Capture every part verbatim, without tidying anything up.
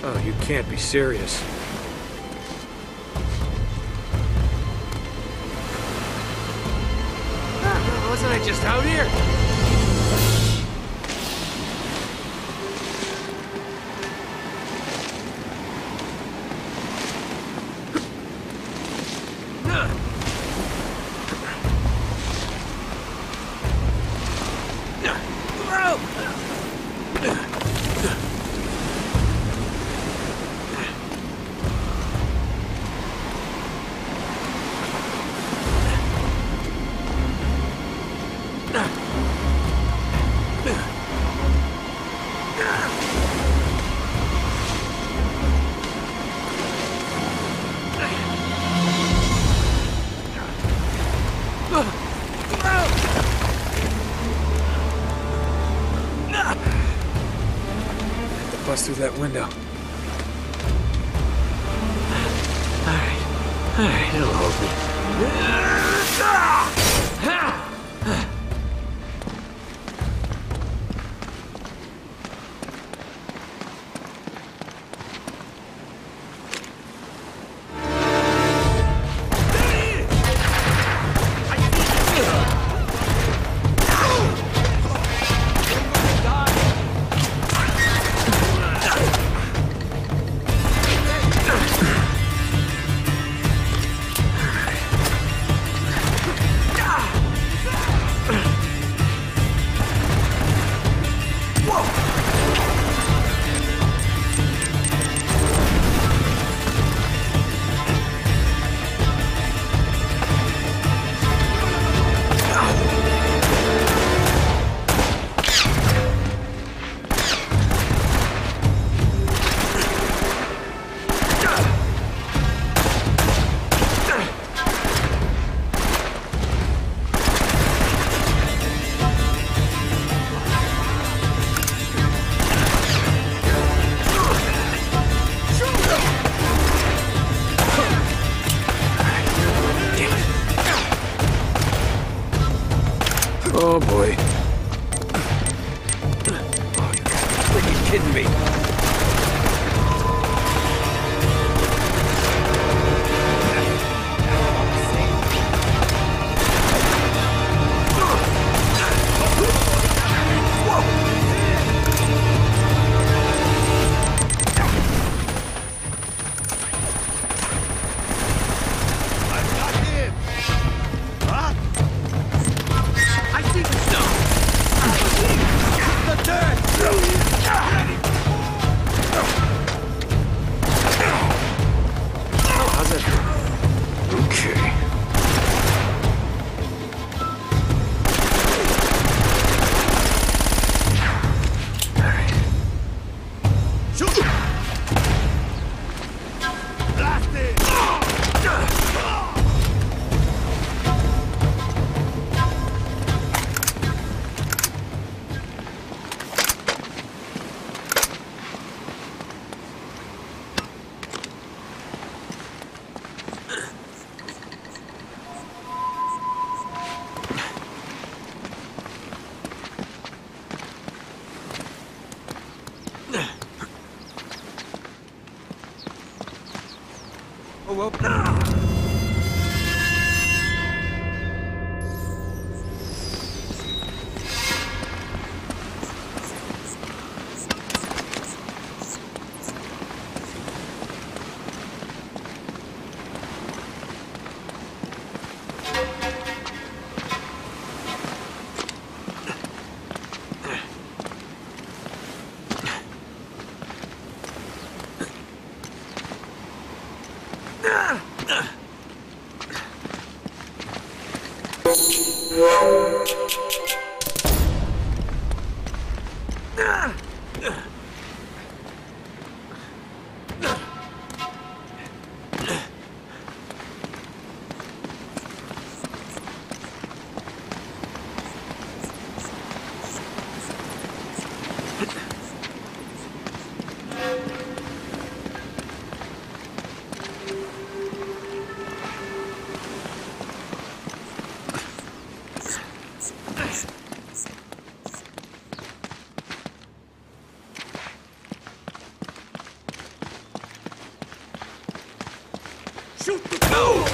Oh, you can't be serious. Ah, wasn't I just out here? Through that window. All right, all right, it'll hold Oh boy. Oh, you're freaking kidding me. Well, no. Ugh! Shoot the fool!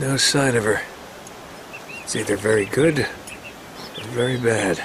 No sign of her. It's either very good or very bad.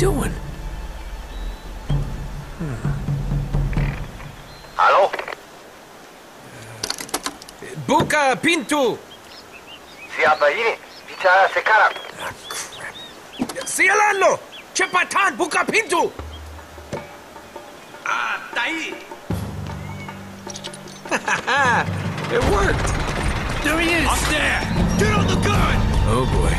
doing? Hmm. Hello? Buka Pintu! Siabaini, Vichara Sekara. Ah, crap. Sialalo! Chepatan, Buka Pintu! Ah, Tahi! Ha It worked! There he is! Up there! Get on the gun! Oh boy.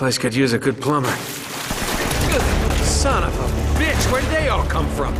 Place could use a good plumber. Son of a bitch, where'd they all come from?